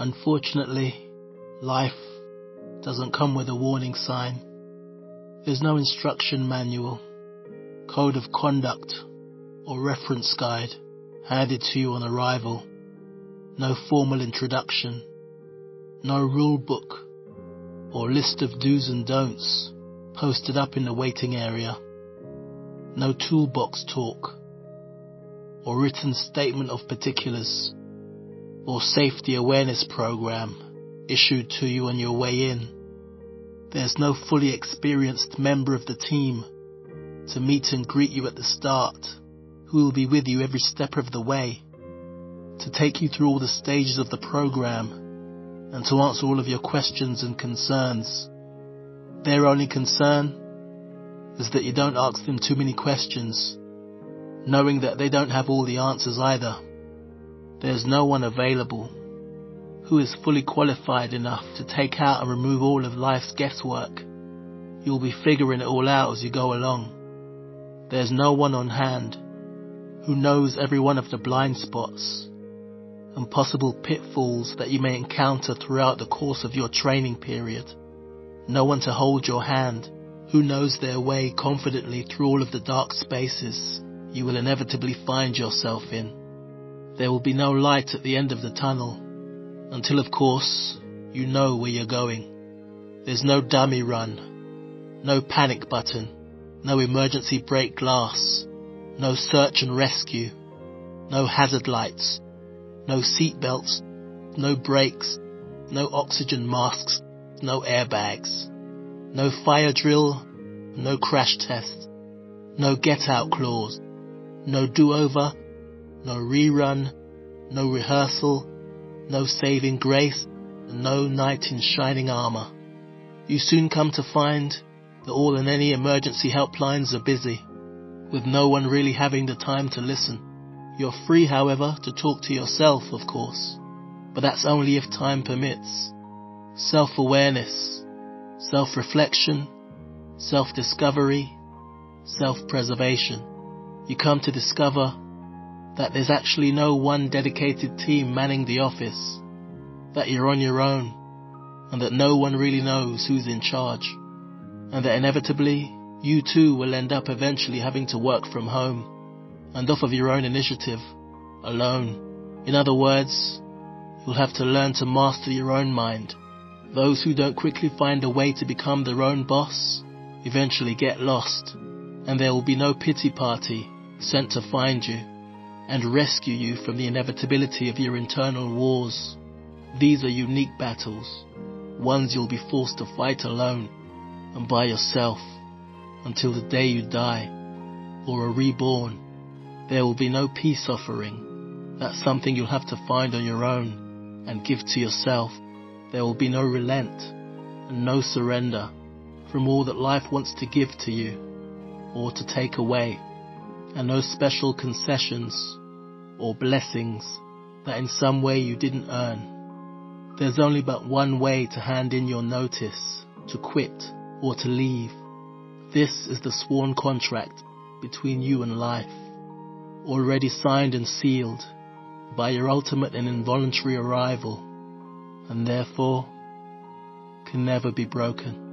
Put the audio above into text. Unfortunately, life doesn't come with a warning sign. There's no instruction manual, code of conduct, or reference guide handed to you on arrival. No formal introduction, no rule book, or list of do's and don'ts posted up in the waiting area. No toolbox talk, or written statement of particulars, or safety awareness program issued to you on your way in. There's no fully experienced member of the team to meet and greet you at the start, who will be with you every step of the way, to take you through all the stages of the program and to answer all of your questions and concerns. Their only concern is that you don't ask them too many questions, knowing that they don't have all the answers either. There's no one available who is fully qualified enough to take out and remove all of life's guesswork. You'll be figuring it all out as you go along. There's no one on hand who knows every one of the blind spots and possible pitfalls that you may encounter throughout the course of your training period. No one to hold your hand who knows their way confidently through all of the dark spaces you will inevitably find yourself in. There will be no light at the end of the tunnel until, of course, you know where you're going. There's no dummy run, no panic button, no emergency brake glass, no search and rescue, no hazard lights, no seat belts, no brakes, no oxygen masks, no airbags, no fire drill, no crash test, no get-out clause, no do-over, no rerun, no rehearsal, no saving grace, and no knight in shining armour. You soon come to find that all and any emergency helplines are busy, with no one really having the time to listen. You're free, however, to talk to yourself, of course, but that's only if time permits. Self-awareness, self-reflection, self-discovery, self-preservation. You come to discover that there's actually no one dedicated team manning the office, that you're on your own, and that no one really knows who's in charge, and that inevitably you too will end up eventually having to work from home and off of your own initiative, alone. In other words, you'll have to learn to master your own mind. Those who don't quickly find a way to become their own boss eventually get lost, and there will be no pity party sent to find you and rescue you from the inevitability of your internal wars. These are unique battles, ones you'll be forced to fight alone and by yourself, until the day you die or are reborn. There will be no peace offering. That's something you'll have to find on your own and give to yourself. There will be no relent and no surrender from all that life wants to give to you or to take away, and no special concessions or blessings that in some way you didn't earn. There's only but one way to hand in your notice, to quit or to leave. This is the sworn contract between you and life, already signed and sealed by your ultimate and involuntary arrival, and therefore can never be broken.